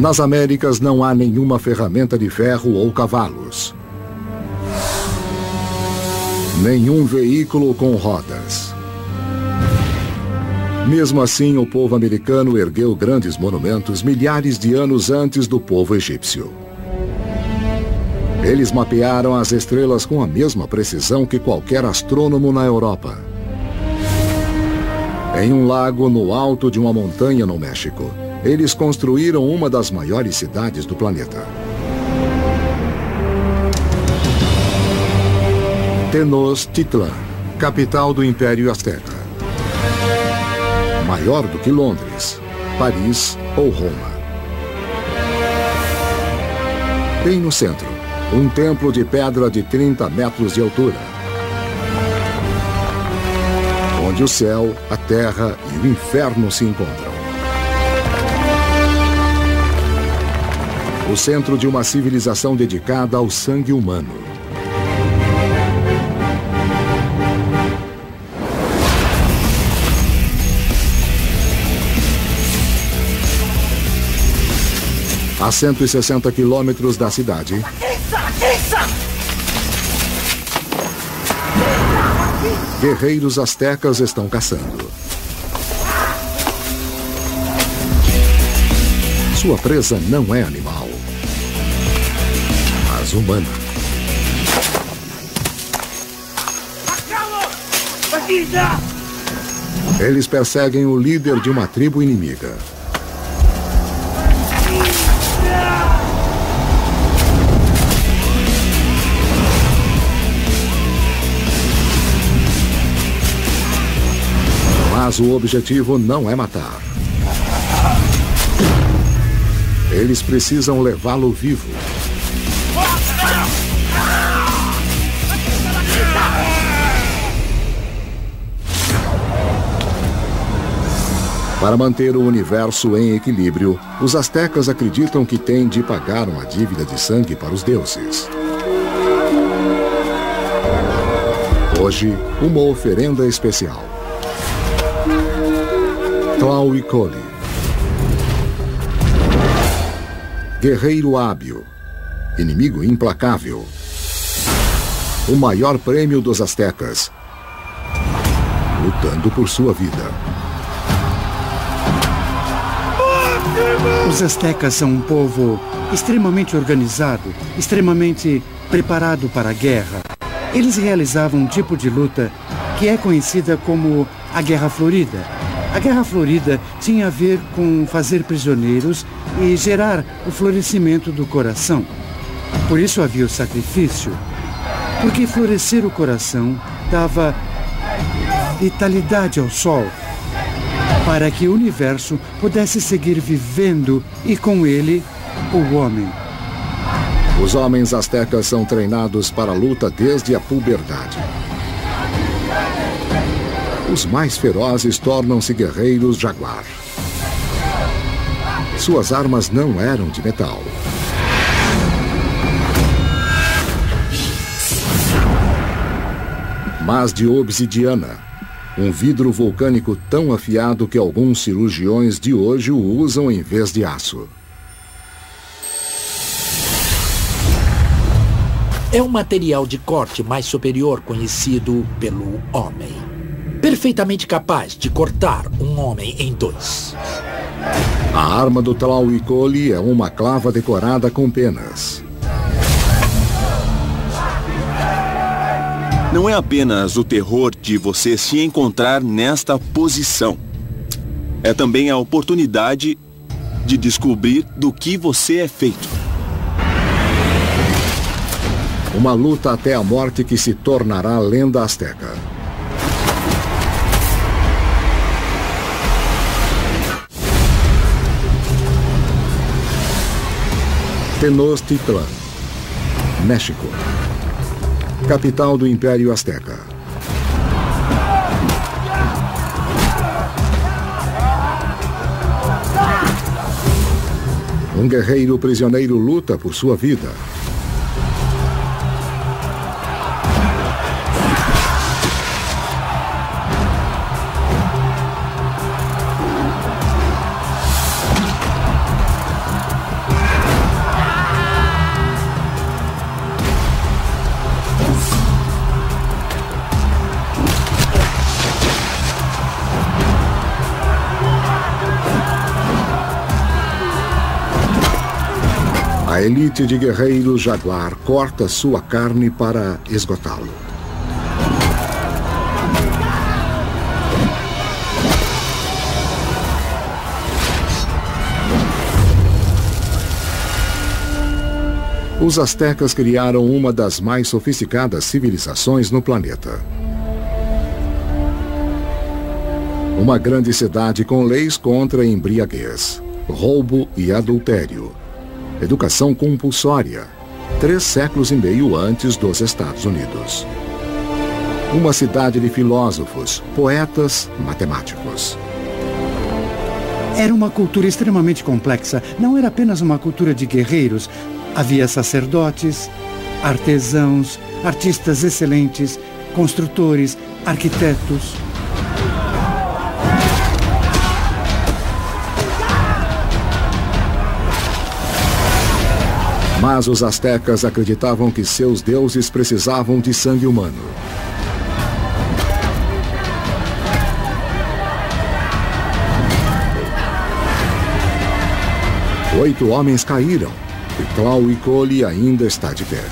Nas Américas não há nenhuma ferramenta de ferro ou cavalos. Nenhum veículo com rodas. Mesmo assim, o povo americano ergueu grandes monumentos milhares de anos antes do povo egípcio. Eles mapearam as estrelas com a mesma precisão que qualquer astrônomo na Europa. Em um lago no alto de uma montanha no México, eles construíram uma das maiores cidades do planeta. Tenochtitlán, capital do Império Asteca. Maior do que Londres, Paris ou Roma. Bem no centro, um templo de pedra de 30 metros de altura, onde o céu, a terra e o inferno se encontram. O centro de uma civilização dedicada ao sangue humano. A 160 quilômetros da cidade, guerreiros astecas estão caçando. Sua presa não é animal, mas humana. Eles perseguem o líder de uma tribo inimiga. Mas o objetivo não é matar. Eles precisam levá-lo vivo. Para manter o universo em equilíbrio, os astecas acreditam que têm de pagar uma dívida de sangue para os deuses. Hoje, uma oferenda especial. Tlahuicole. Guerreiro hábil, inimigo implacável. O maior prêmio dos astecas, lutando por sua vida. Os astecas são um povo extremamente organizado, extremamente preparado para a guerra. Eles realizavam um tipo de luta que é conhecida como a guerra florida. A guerra florida tinha a ver com fazer prisioneiros e gerar o florescimento do coração. Por isso havia o sacrifício, porque florescer o coração dava vitalidade ao sol, para que o universo pudesse seguir vivendo e com ele o homem. Os homens astecas são treinados para a luta desde a puberdade. Os mais ferozes tornam-se guerreiros jaguar. Suas armas não eram de metal. Mas de obsidiana, um vidro vulcânico tão afiado que alguns cirurgiões de hoje o usam em vez de aço. É um material de corte mais superior conhecido pelo homem. Perfeitamente capaz de cortar um homem em dois. A arma do Tlahuicole é uma clava decorada com penas. Não é apenas o terror de você se encontrar nesta posição. É também a oportunidade de descobrir do que você é feito. Uma luta até a morte que se tornará a lenda asteca. Tenochtitlán, México, capital do Império Asteca. Um guerreiro prisioneiro luta por sua vida. A elite de guerreiros jaguar corta sua carne para esgotá-lo. Os astecas criaram uma das mais sofisticadas civilizações no planeta. Uma grande cidade com leis contra embriaguez, roubo e adultério, educação compulsória, 3 séculos e meio antes dos Estados Unidos. Uma cidade de filósofos, poetas, matemáticos. Era uma cultura extremamente complexa. Não era apenas uma cultura de guerreiros. Havia sacerdotes, artesãos, artistas excelentes, construtores, arquitetos. Mas os astecas acreditavam que seus deuses precisavam de sangue humano. Oito homens caíram. E Tlahuicole ainda está de pé.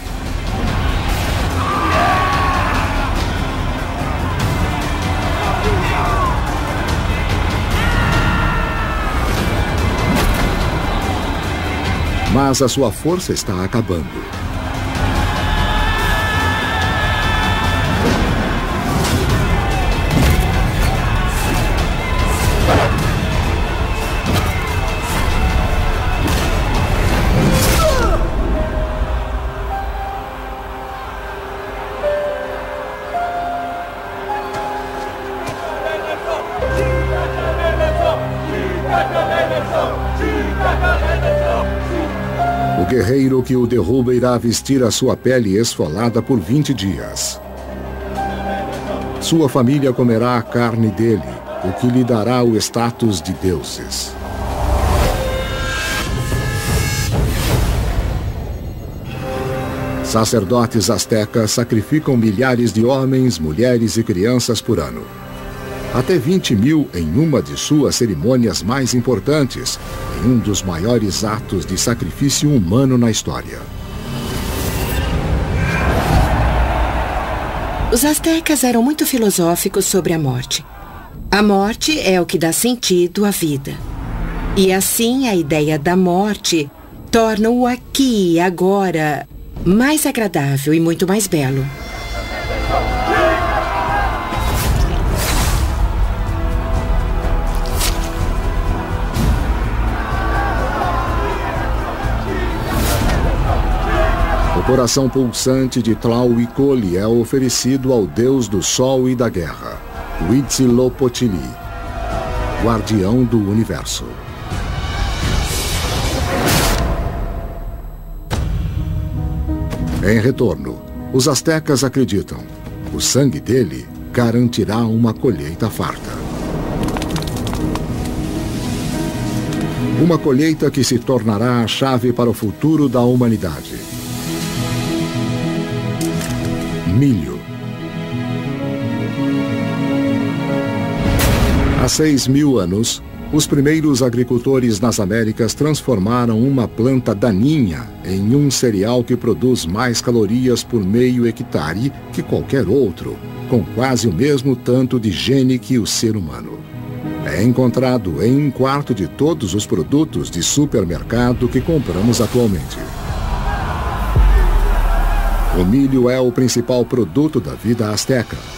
Mas a sua força está acabando. O guerreiro que o derruba irá vestir a sua pele esfolada por 20 dias. Sua família comerá a carne dele, o que lhe dará o status de deuses. Sacerdotes astecas sacrificam milhares de homens, mulheres e crianças por ano. Até 20.000 em uma de suas cerimônias mais importantes, em um dos maiores atos de sacrifício humano na história. Os astecas eram muito filosóficos sobre a morte. A morte é o que dá sentido à vida. E assim a ideia da morte torna o aqui e agora mais agradável e muito mais belo. O coração pulsante de Tlahuicole é oferecido ao deus do sol e da guerra, Huitzilopochtli, guardião do universo. Em retorno, os astecas acreditam, o sangue dele garantirá uma colheita farta. Uma colheita que se tornará a chave para o futuro da humanidade. Milho. Há 6.000 anos, os primeiros agricultores nas Américas transformaram uma planta daninha em um cereal que produz mais calorias por meio hectare que qualquer outro, com quase o mesmo tanto de gene que o ser humano. É encontrado em 1/4 de todos os produtos de supermercado que compramos atualmente. O milho é o principal produto da vida asteca.